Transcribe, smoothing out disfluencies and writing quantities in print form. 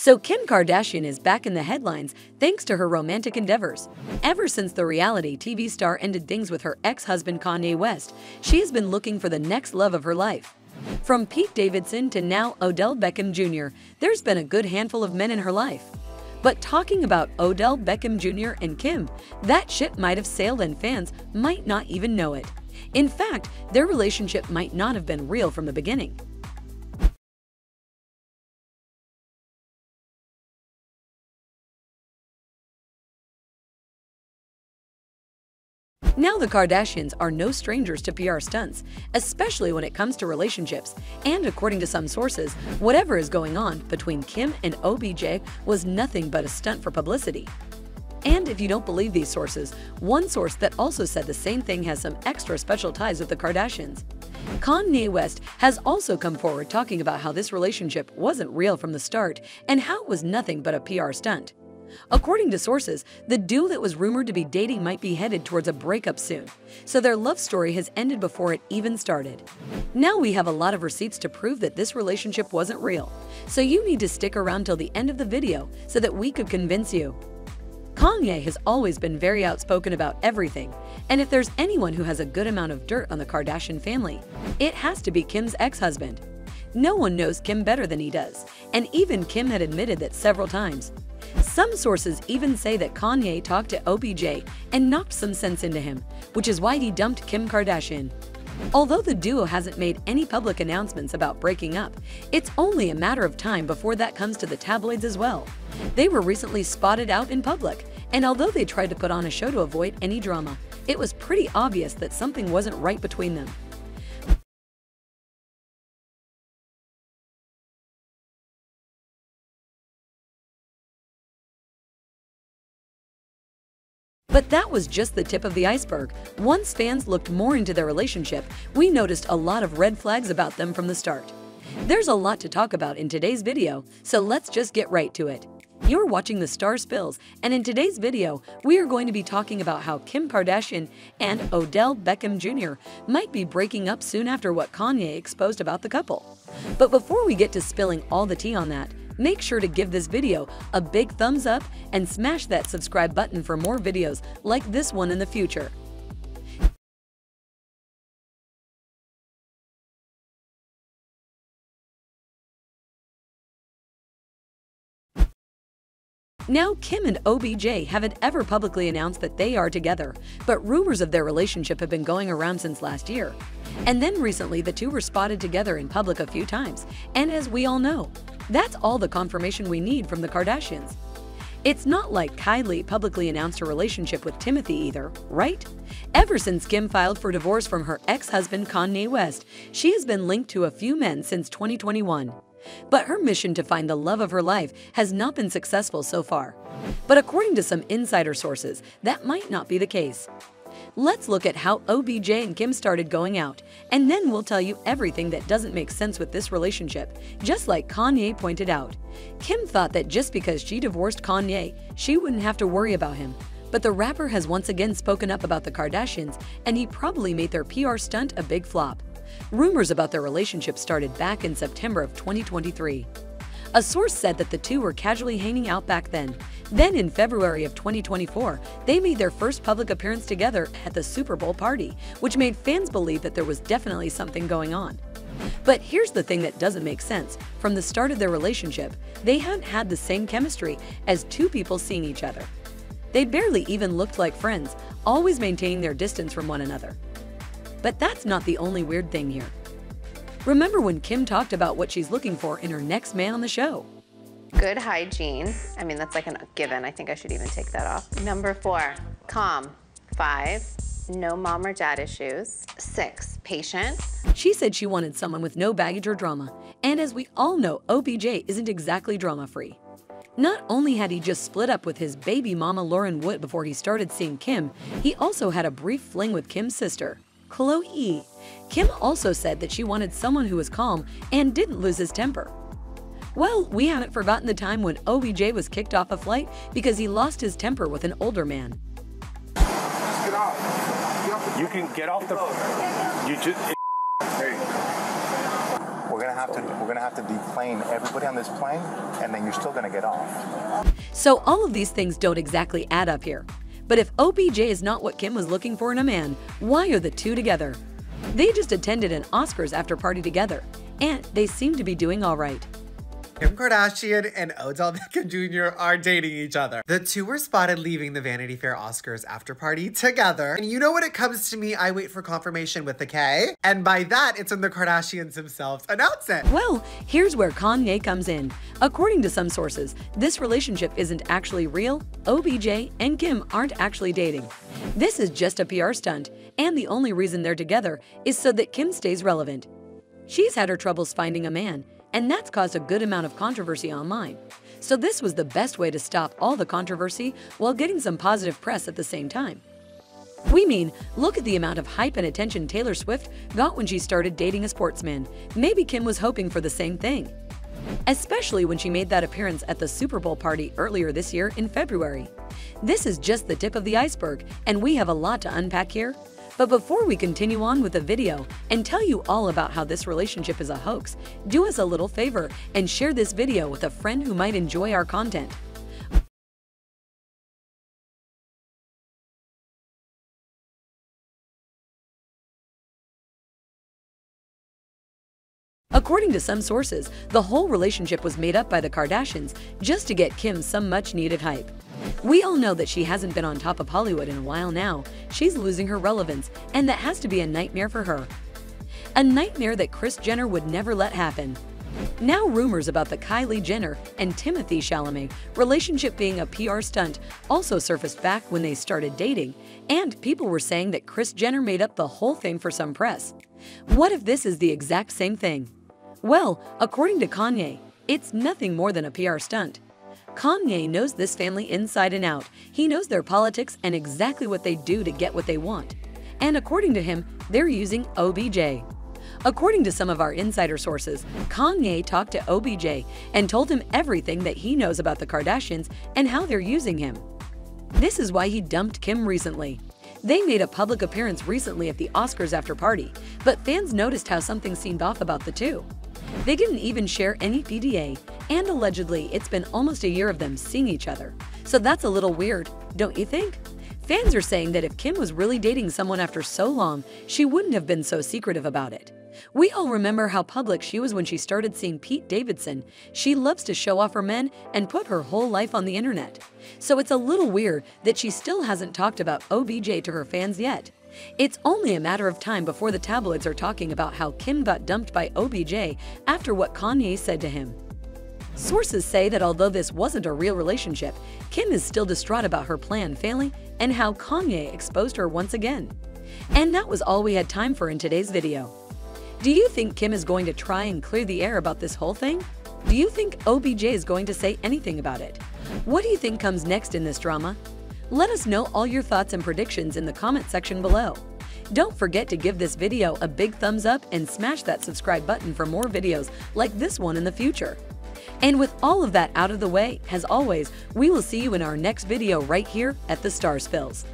So Kim Kardashian is back in the headlines thanks to her romantic endeavors. Ever since the reality TV star ended things with her ex-husband Kanye West, she has been looking for the next love of her life. From Pete Davidson to now Odell Beckham Jr., there's been a good handful of men in her life. But talking about Odell Beckham Jr. and Kim, that ship might have sailed and fans might not even know it. In fact, their relationship might not have been real from the beginning. Now the Kardashians are no strangers to PR stunts, especially when it comes to relationships, and according to some sources, whatever is going on between Kim and OBJ was nothing but a stunt for publicity. And if you don't believe these sources, one source that also said the same thing has some extra special ties with the Kardashians. Kanye West has also come forward talking about how this relationship wasn't real from the start and how it was nothing but a PR stunt. According to sources, the duo that was rumored to be dating might be headed towards a breakup soon, so their love story has ended before it even started. Now we have a lot of receipts to prove that this relationship wasn't real, so you need to stick around till the end of the video so that we could convince you. Kanye has always been very outspoken about everything, and if there's anyone who has a good amount of dirt on the Kardashian family, it has to be Kim's ex-husband. No one knows Kim better than he does, and even Kim had admitted that several times. Some sources even say that Kanye talked to OBJ and knocked some sense into him, which is why he dumped Kim Kardashian. Although the duo hasn't made any public announcements about breaking up, it's only a matter of time before that comes to the tabloids as well. They were recently spotted out in public, and although they tried to put on a show to avoid any drama, it was pretty obvious that something wasn't right between them. But that was just the tip of the iceberg. Once fans looked more into their relationship, we noticed a lot of red flags about them from the start. There's a lot to talk about in today's video, so let's just get right to it. You're watching The Star Spills, and in today's video, we are going to be talking about how Kim Kardashian and Odell Beckham Jr. might be breaking up soon after what Kanye exposed about the couple. But before we get to spilling all the tea on that, make sure to give this video a big thumbs up and smash that subscribe button for more videos like this one in the future. Now Kim and OBJ haven't ever publicly announced that they are together, but rumors of their relationship have been going around since last year. And then recently the two were spotted together in public a few times, and as we all know, that's all the confirmation we need from the Kardashians. It's not like Kylie publicly announced her relationship with Timothée either, right? Ever since Kim filed for divorce from her ex-husband Kanye West, she has been linked to a few men since 2021. But her mission to find the love of her life has not been successful so far. But according to some insider sources, that might not be the case. Let's look at how OBJ and Kim started going out, and then we'll tell you everything that doesn't make sense with this relationship, just like Kanye pointed out. Kim thought that just because she divorced Kanye, she wouldn't have to worry about him. But the rapper has once again spoken up about the Kardashians, and he probably made their PR stunt a big flop. Rumors about their relationship started back in September of 2023. A source said that the two were casually hanging out back then. Then in February of 2024, they made their first public appearance together at the Super Bowl party, which made fans believe that there was definitely something going on. But here's the thing that doesn't make sense. From the start of their relationship, they hadn't had the same chemistry as two people seeing each other. They barely even looked like friends, always maintaining their distance from one another. But that's not the only weird thing here. Remember when Kim talked about what she's looking for in her next man on the show? Good hygiene. I mean, that's like a given. I think I should even take that off. Number 4, calm. 5, no mom or dad issues. 6, patient. She said she wanted someone with no baggage or drama. And as we all know, OBJ isn't exactly drama-free. Not only had he just split up with his baby mama Lauren Wood before he started seeing Kim, he also had a brief fling with Kim's sister, Khloe. Kim also said that she wanted someone who was calm and didn't lose his temper. Well, we haven't forgotten the time when OBJ was kicked off a flight because he lost his temper with an older man. Get off. You can get off the... You just... Hey. We're going we're gonna have to deplane everybody on this plane, and then you're still gonna get off. So all of these things don't exactly add up here. But if OBJ is not what Kim was looking for in a man, why are the two together? They just attended an Oscars after party together, and they seem to be doing all right. Kim Kardashian and Odell Beckham Jr. are dating each other. The two were spotted leaving the Vanity Fair Oscars after party together. And you know when it comes to me, I wait for confirmation with the K. And by that, it's when the Kardashians themselves announce it. Well, here's where Kanye comes in. According to some sources, this relationship isn't actually real. OBJ and Kim aren't actually dating. This is just a PR stunt. And the only reason they're together is so that Kim stays relevant. She's had her troubles finding a man, and that's caused a good amount of controversy online. So this was the best way to stop all the controversy while getting some positive press at the same time. We mean, look at the amount of hype and attention Taylor Swift got when she started dating a sportsman. Maybe Kim was hoping for the same thing. Especially when she made that appearance at the Super Bowl party earlier this year in February. This is just the tip of the iceberg, and we have a lot to unpack here. But before we continue on with the video and tell you all about how this relationship is a hoax, do us a little favor and share this video with a friend who might enjoy our content. According to some sources, the whole relationship was made up by the Kardashians just to get Kim some much-needed hype. We all know that she hasn't been on top of Hollywood in a while now. She's losing her relevance, and that has to be a nightmare for her. A nightmare that Kris Jenner would never let happen. Now rumors about the Kylie Jenner and Timothée Chalamet relationship being a PR stunt also surfaced back when they started dating, and people were saying that Kris Jenner made up the whole thing for some press. What if this is the exact same thing? Well, according to Kanye, it's nothing more than a PR stunt. Kanye knows this family inside and out. He knows their politics and exactly what they do to get what they want. And according to him, they're using OBJ. According to some of our insider sources, Kanye talked to OBJ and told him everything that he knows about the Kardashians and how they're using him. This is why he dumped Kim recently. They made a public appearance recently at the Oscars after party, but fans noticed how something seemed off about the two. They didn't even share any PDA, and allegedly it's been almost a year of them seeing each other. So that's a little weird, don't you think? Fans are saying that if Kim was really dating someone after so long, she wouldn't have been so secretive about it. We all remember how public she was when she started seeing Pete Davidson. She loves to show off her men and put her whole life on the internet. So it's a little weird that she still hasn't talked about OBJ to her fans yet. It's only a matter of time before the tabloids are talking about how Kim got dumped by OBJ after what Kanye said to him. Sources say that although this wasn't a real relationship, Kim is still distraught about her plan failing and how Kanye exposed her once again. And that was all we had time for in today's video. Do you think Kim is going to try and clear the air about this whole thing? Do you think OBJ is going to say anything about it? What do you think comes next in this drama? Let us know all your thoughts and predictions in the comment section below. Don't forget to give this video a big thumbs up and smash that subscribe button for more videos like this one in the future. And with all of that out of the way, as always, we will see you in our next video right here at The Star Spills.